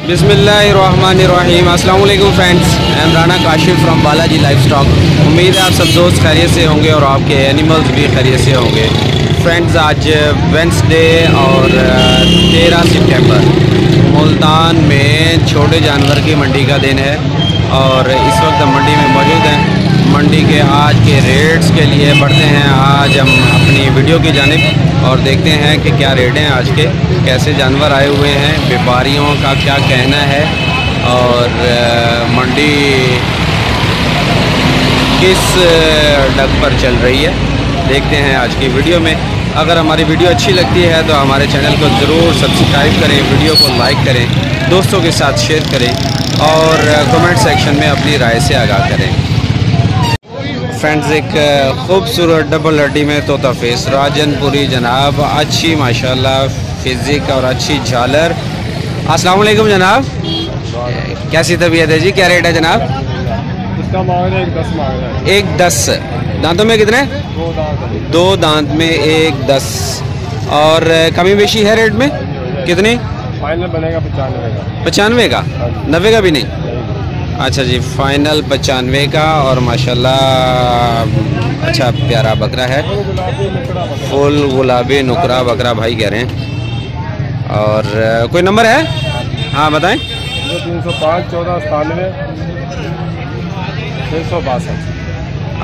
बिस्मिल्लाहिर्रहमानिर्रहीम। अस्सलाम वालेकुम friends, I am Rana Kashif from Balaji livestock. उम्मीद है आप सब दोस्त खैरियत से होंगे और आपके एनिमल्स भी खैरियत से होंगे। फ्रेंड्स, आज वेडनेसडे और 13 सितंबर मुल्तान में छोटे जानवर की मंडी का दिन है और इस वक्त हम मंडी में मौजूद हैं। मंडी के आज के रेट्स के लिए बढ़ते हैं आज हम अपनी वीडियो की जानिब और देखते हैं कि क्या रेट हैं आज के, कैसे जानवर आए हुए हैं, व्यापारियों का क्या कहना है और मंडी किस डग पर चल रही है। देखते हैं आज की वीडियो में। अगर हमारी वीडियो अच्छी लगती है तो हमारे चैनल को ज़रूर सब्सक्राइब करें, वीडियो को लाइक करें, दोस्तों के साथ शेयर करें और कमेंट सेक्शन में अपनी राय से आगाह करें। फ्रेंड्स, एक खूबसूरत डबल हड्डी में तोता फेस राजनपुरी जनाब, अच्छी माशाल्लाह फिजिक और अच्छी झालर। अस्सलाम वालेकुम जनाब, कैसी तबीयत है जी, क्या रेट है जनाब? इसका मांग है 110। 110। दांतों में कितने? 2 दांत में 110। और कमी बेशी है रेट में? कितनी फाइनल बनेगा? 95 का। 90 का भी नहीं? अच्छा जी, फाइनल 95 का। और माशाल्लाह अच्छा प्यारा बकरा है, फुल गुलाबी नुकरा बकरा भाई कह रहे हैं। और कोई नंबर है? हाँ बताएं। 305 14 97 662।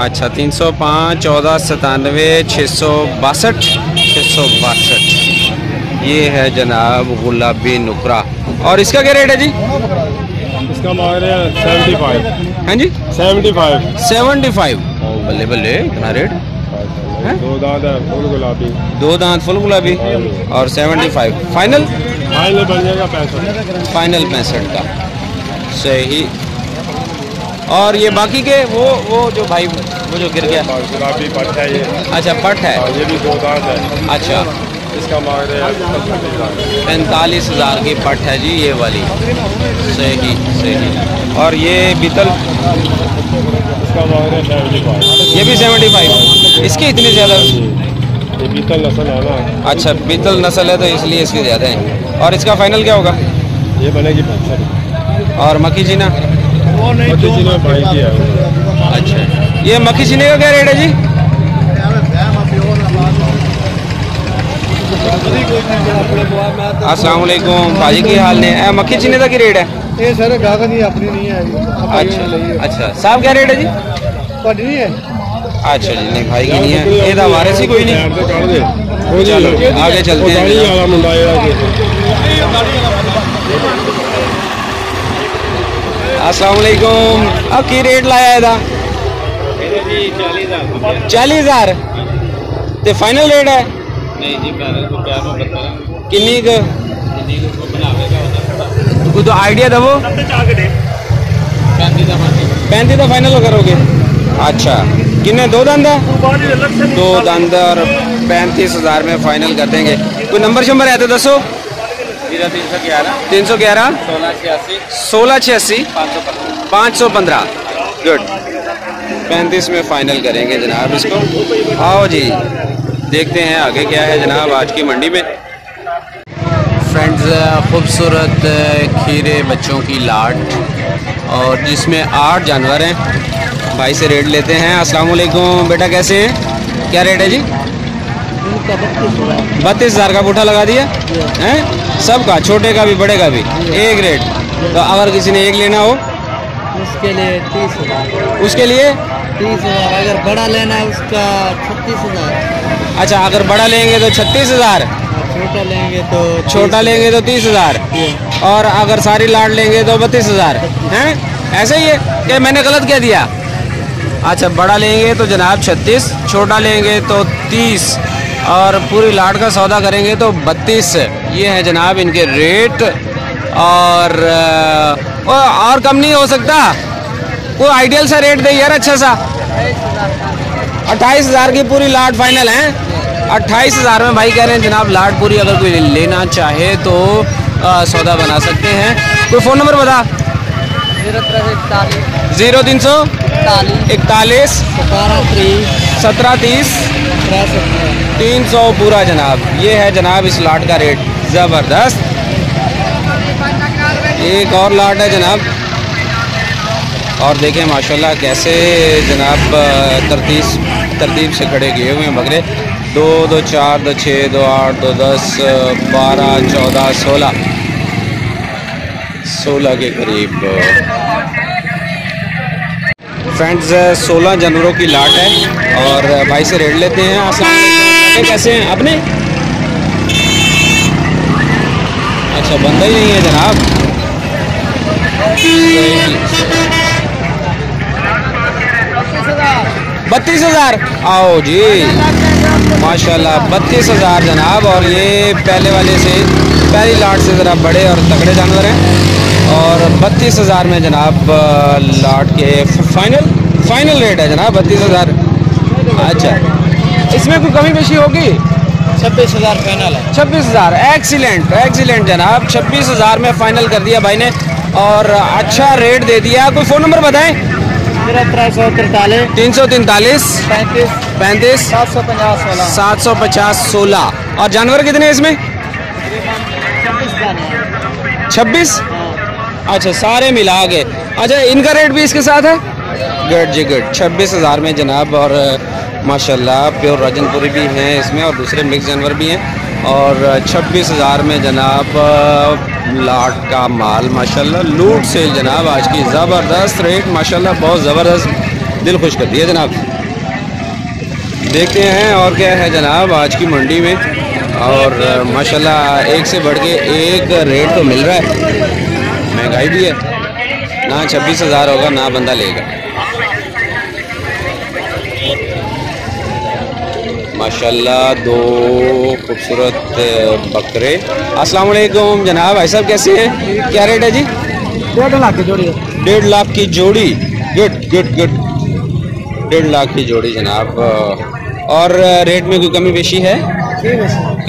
अच्छा, 305 14 97 662 ये है जनाब गुलाबी नुकरा। और इसका क्या रेट है जी? इसका मांग रहे हैं 75। हैं जी 75। बल्ले बल्ले इतना रेट है? 2 दांत फुल गुलाबी और 75। फाइनल बन जाएगा 65। फाइनल 65 का। सही। और ये बाकी के वो जो भाई वो जो गिर गया गुलाबी पट है ये? अच्छा पट है, ये भी 2 दांत है। अच्छा, इसका मांग रहे हैं 45,000 की पट है जी ये वाली। सही सही। और ये बीतल, इसका मांग रहे हैं 75। ये भी 75। इसकी इतनी ज़्यादा? ये बीतल नस्ल है ना। अच्छा, बीतल नस्ल है तो इसलिए इसके ज़्यादा हैं। और इसका फाइनल क्या होगा? ये बनेगी 65। और मक्खी चीना? मक्खी चीना भाई की है। अच्छा, ये मक्खी चीने का क्या रेट है जी? अस्सलाम वालेकुम भाजी, की हाल ने? मक्खी चीनी का क्या रेट है? ये सर गाहक नहीं, अपनी नहीं है। अच्छा अच्छा, साहब क्या रेट है जी? पटनी है। अच्छा जी, नहीं भाई की नहीं है ये, तो हमारे से कोई नहीं। चलो आगे चलते हैं। अस्सलाम वालेकुम, अब की रेट लाया है? 40,000 तो फाइनल रेट है? किन्नी तो आइडिया दो? 35 का फाइनल करोगे? अच्छा, किन्ने 2 दांदा? 2 दांदा और 35,000 में फाइनल कर देंगे। कोई नंबर शंबर है तो दसो? 311 1686 515। गुड, 35 में फाइनल करेंगे जनाब इसको। आओ जी देखते हैं आगे क्या है जनाब आज की मंडी में। फ्रेंड्स, खूबसूरत खीरे बच्चों की लाट और जिसमें 8 जानवर हैं। भाई से रेट लेते हैं। अस्सलाम वालेकुम बेटा, कैसे हैं, क्या रेट है जी? 32,000 का बूठा लगा दिया है सबका, छोटे का भी बड़े का भी एक रेट। तो अगर किसी ने एक लेना हो उसके लिए 30,000। उसके लिए 30,000। अगर बड़ा लेना है उसका 36,000। अच्छा, अगर बड़ा लेंगे तो 36,000, छोटा लेंगे तो 30,000 और अगर सारी लाट लेंगे तो 32,000 है। ऐसे ही है कि मैंने गलत कह दिया? अच्छा, बड़ा लेंगे तो जनाब 36, छोटा लेंगे तो 30 और पूरी लाट का सौदा करेंगे तो 32। ये है जनाब इनके रेट। और कम नहीं हो सकता? कोई आइडियल सा रेट दे यार अच्छा सा। 28,000 की पूरी लाट फाइनल है। 28,000 में भाई कह रहे हैं जनाब लाट पूरी। अगर कोई लेना चाहे तो सौदा बना सकते हैं। कोई फ़ोन नंबर बता? 0341 41 17 30 300 पूरा जनाब। ये है जनाब इस लाट का रेट। ज़बरदस्त, एक और लाट है जनाब, और देखें माशाल्लाह कैसे जनाब तरतीब से खड़े किए हुए हैं बकरे। 2, 2, 4, 2, 6, 2, 8, 2, 10, 12, 14, 16 के करीब। फ्रेंड्स 16 जानवरों की लाट है और भाई से रेट लेते हैं। अस्सलाम कैसे हैं अपने? अच्छा बंदा ही नहीं है जनाब। तो 32,000 आओ जी माशाल्लाह 32,000 जनाब। और ये पहले वाले से पहली लाट से ज़रा बड़े और तगड़े जानवर हैं और 32,000 में जनाब लाट के फाइनल रेट है जनाब 32,000। अच्छा इसमें कोई कमी पेशी होगी? 26,000 फाइनल है। 26,000 एक्सीलेंट जनाब, 26,000 में फाइनल कर दिया भाई ने और अच्छा रेट दे दिया। कोई फ़ोन नंबर बताएं? 343 343 35 35 750 16। और जानवर कितने हैं इसमें? 26। अच्छा सारे मिला के, अच्छा इनका रेट भी इसके साथ है? गुड जी गुड। 26,000 में जनाब और माशाल्लाह प्योर राजनपुरी भी हैं इसमें और दूसरे मिक्स जानवर भी हैं और 26,000 में जनाब लाट का माल माशाल्लाह। लूट सेल जनाब आज की ज़बरदस्त, रेट माशाल्लाह बहुत ज़बरदस्त, दिल खुश कर दिया जनाब। देखते हैं और क्या है जनाब आज की मंडी में, और माशाल्लाह एक से बढ़ के एक रेट तो मिल रहा है, महंगाई भी है ना। 26,000 होगा ना बंदा लेगा माशाल्लाह। दो खूबसूरत बकरे। अस्सलाम वालेकुम जनाब, भाई साहब कैसे हैं? क्या रेट है जी? 1.5 लाख की जोड़ी। 1.5 लाख की जोड़ी, गुड गुड गुड। 1.5 लाख की जोड़ी जनाब। और रेट में कोई कमी पेशी है?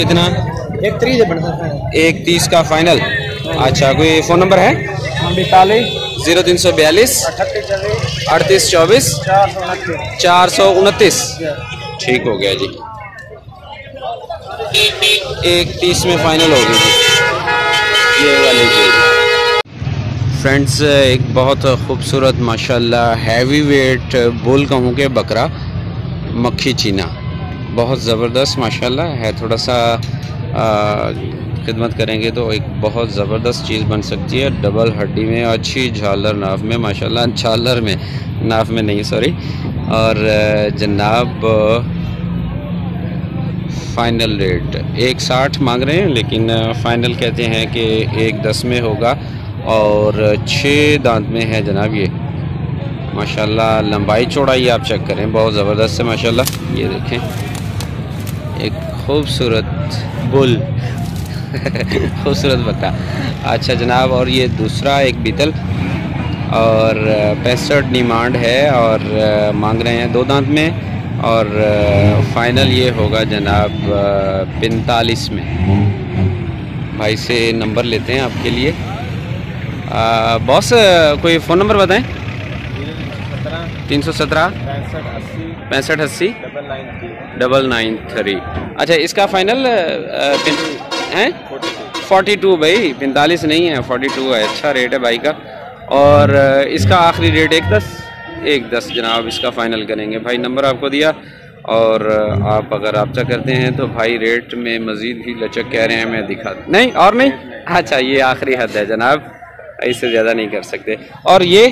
कितना? 130 का फाइनल। अच्छा कोई फ़ोन नंबर है? 43 0 342 38 24 429। ठीक हो गया जी, 130 में फाइनल हो गई जी ये वाली जी। फ्रेंड्स एक बहुत खूबसूरत माशाल्लाह हैवी वेट बुल कहूँ के बकरा मक्खी चीना, बहुत ज़बरदस्त माशाल्लाह है। थोड़ा सा खिदमत करेंगे तो एक बहुत ज़बरदस्त चीज़ बन सकती है। डबल हड्डी में, अच्छी झालर नाफ में माशाल्लाह, झालर में, नाफ में नहीं सॉरी। और जनाब फ़ाइनल रेट 160 मांग रहे हैं, लेकिन फ़ाइनल कहते हैं कि 110 में होगा और 6 दांत में है जनाब ये माशाल्लाह। लंबाई चौड़ाई आप चेक करें, बहुत ज़बरदस्त है माशाल्लाह। ये देखें एक खूबसूरत बुल खूबसूरत बकरा। अच्छा जनाब और ये दूसरा एक बीतल, और 65 डिमांड है और मांग रहे हैं 2 दांत में, और फाइनल ये होगा जनाब 45 में। भाई से नंबर लेते हैं आपके लिए। बॉस कोई फ़ोन नंबर बताएं? 317 65 80 993। अच्छा इसका फाइनल हैं 42 भाई, 45 नहीं है 42 है। अच्छा रेट है भाई का। और इसका आखिरी रेट 110 जनाब इसका फ़ाइनल करेंगे। भाई नंबर आपको दिया और आप अगर रब्ता करते हैं तो भाई रेट में मज़ीद भी लचक कह रहे हैं, मैं दिखा नहीं और नहीं। अच्छा ये आखिरी हद है जनाब, इससे ज़्यादा नहीं कर सकते। और ये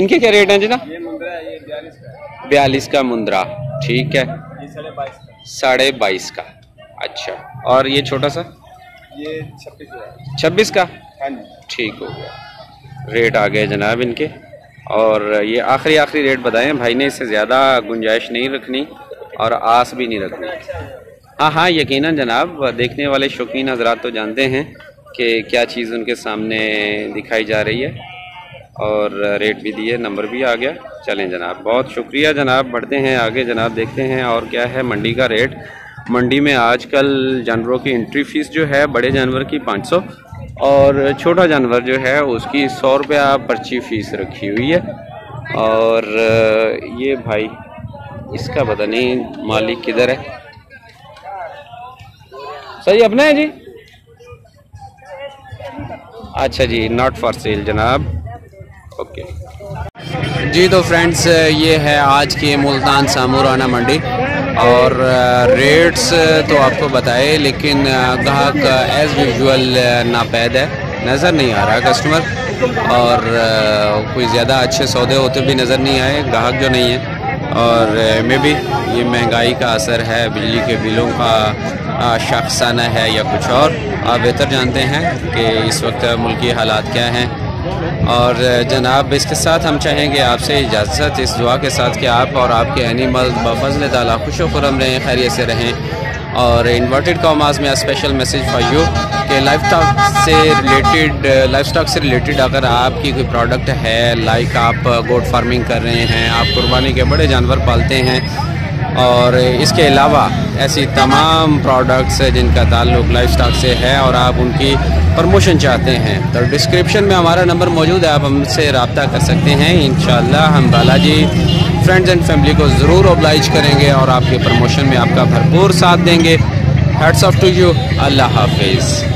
इनके क्या रेट हैं जनाब? ये मुंद्रा है, ये 42 का। 42 का मुंद्रा, ठीक है। ये 22.5 का। अच्छा और ये छोटा सा? ये 26 का। हाँ ठीक हो गया, रेट आ गए जनाब इनके। और ये आखिरी रेट बताएं भाई ने, इससे ज़्यादा गुंजाइश नहीं रखनी और आस भी नहीं रखनी। हाँ हाँ यकीनन जनाब, देखने वाले शौकीन हजरात तो जानते हैं कि क्या चीज़ उनके सामने दिखाई जा रही है, और रेट भी दिए, नंबर भी आ गया। चलें जनाब बहुत शुक्रिया जनाब। बढ़ते हैं आगे जनाब, देखते हैं और क्या है मंडी का रेट। मंडी में आजकल जानवरों की एंट्री फ़ीस जो है, बड़े जानवर की 500 और छोटा जानवर जो है उसकी 100 रुपया पर्ची फ़ीस रखी हुई है। और ये भाई इसका पता नहीं मालिक किधर है। सही अपना है जी? अच्छा जी, नॉट फॉर सेल जनाब, ओके जी। तो फ्रेंड्स ये है आज की मुल्तान सामूराना मंडी, और रेट्स तो आपको बताए, लेकिन ग्राहक एज़ यूजुअल नापैद है, नज़र नहीं आ रहा कस्टमर, और कोई ज़्यादा अच्छे सौदे होते भी नज़र नहीं आए, ग्राहक जो नहीं है। और मे बी ये महंगाई का असर है, बिजली के बिलों का शख्साना है या कुछ और, आप बेहतर जानते हैं कि इस वक्त मुल्की हालात क्या हैं। और जनाब इसके साथ हम चाहेंगे आपसे इजाज़त इस दुआ के साथ कि आप और आपके एनिमल बफ़ज़्ल ताला खुश व खुरम रहें, खैरियत से रहें। और इन्वर्टेड कॉमास में स्पेशल मैसेज फॉर यू कि लाइफ स्टॉक से रिलेटेड अगर आपकी कोई प्रोडक्ट है, लाइक आप गोट फार्मिंग कर रहे हैं, आप कुर्बानी के बड़े जानवर पालते हैं, और इसके अलावा ऐसी तमाम प्रोडक्ट्स जिनका ताल्लुक लाइफ स्टॉक से है और आप उनकी प्रमोशन चाहते हैं, तो डिस्क्रिप्शन में हमारा नंबर मौजूद है, आप हमसे रब्ता कर सकते हैं। इंशाल्लाह हम बालाजी फ्रेंड्स एंड फैमिली को ज़रूर ओब्लाइज करेंगे और आपके प्रमोशन में आपका भरपूर साथ देंगे। हैट्स ऑफ टू यू, अल्लाह हाफिज़।